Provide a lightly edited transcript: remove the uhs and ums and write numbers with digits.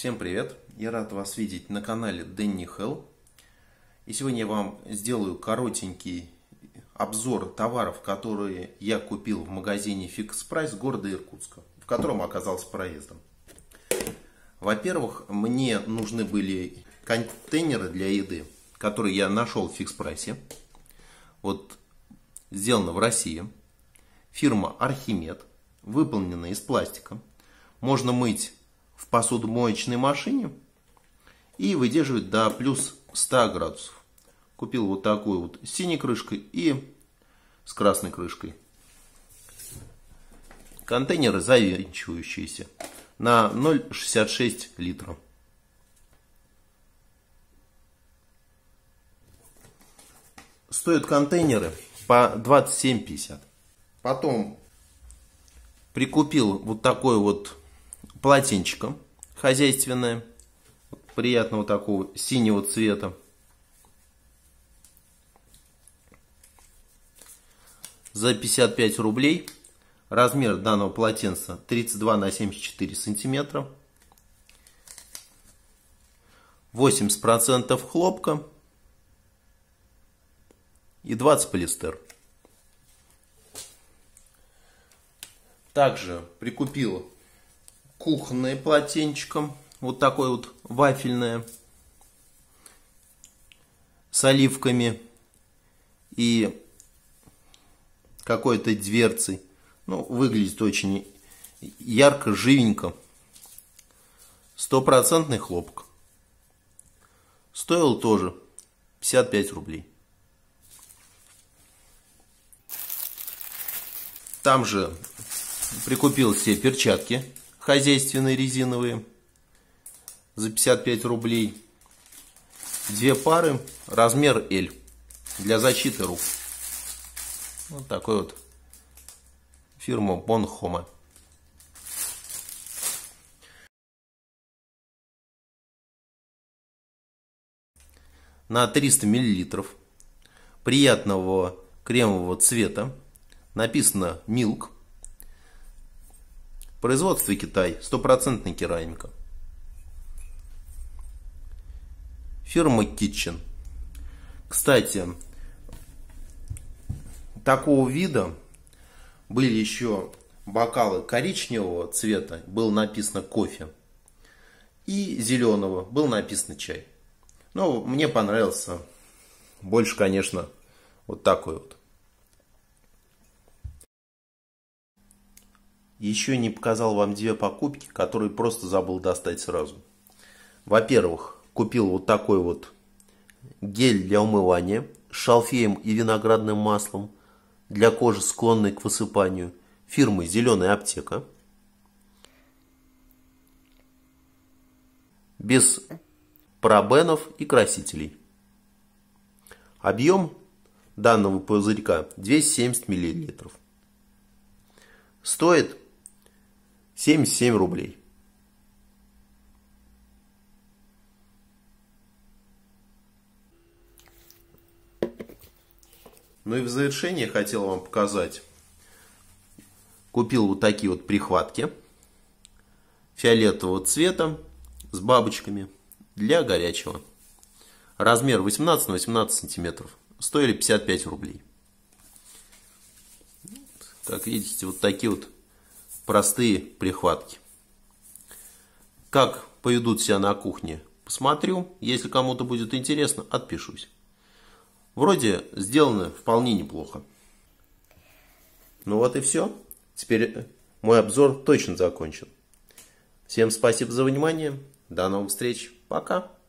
Всем привет! Я рад вас видеть на канале Дэнни Хелл. И сегодня я вам сделаю коротенький обзор товаров, которые я купил в магазине FixPrice города Иркутска, в котором оказался проездом. Во-первых, мне нужны были контейнеры для еды, которые я нашел в FixPrice. Вот, сделано в России. Фирма Архимед. Выполнено из пластика. Можно мыть в посудомоечной машине и выдерживает до плюс 100 градусов. Купил вот такую вот с синей крышкой и с красной крышкой. Контейнеры завинчивающиеся на 0,66 литра. Стоят контейнеры по 27,50. Потом прикупил вот такой вот полотенчико хозяйственное, приятного такого синего цвета. За 55 рублей. Размер данного полотенца 32×74 сантиметра. 80% хлопка и 20 полиэстер. Также прикупил кухонное полотенчико, вот такое вот вафельное, с оливками и какой-то дверцей. Ну, выглядит очень ярко, живенько. 100% хлопок. Стоил тоже 55 рублей. Там же прикупил себе перчатки хозяйственные резиновые за 55 рублей. Две пары, размер L, для защиты рук. Вот такой вот, фирма Bonhomme. На 300 миллилитров приятного кремового цвета. Написано Milk. Производство Китай, 100% керамика. Фирма Kitchen. Кстати, такого вида были еще бокалы коричневого цвета, было написано кофе. И зеленого, было написано чай. Но мне понравился больше, конечно, вот такой вот. Еще не показал вам две покупки, которые просто забыл достать сразу. Во-первых, купил вот такой вот гель для умывания с шалфеем и виноградным маслом для кожи, склонной к высыпанию, фирмы «Зеленая аптека». Без парабенов и красителей. Объем данного пузырька 270 мл. Стоит 77 рублей. Ну и в завершение хотел вам показать. Купил вот такие вот прихватки фиолетового цвета с бабочками для горячего. Размер 18×18 сантиметров. Стоили 55 рублей. Как видите, вот такие вот простые прихватки. Как поведут себя на кухне, посмотрю. Если кому-то будет интересно, отпишусь. Вроде сделано вполне неплохо. Ну вот и все. Теперь мой обзор точно закончен. Всем спасибо за внимание. До новых встреч. Пока.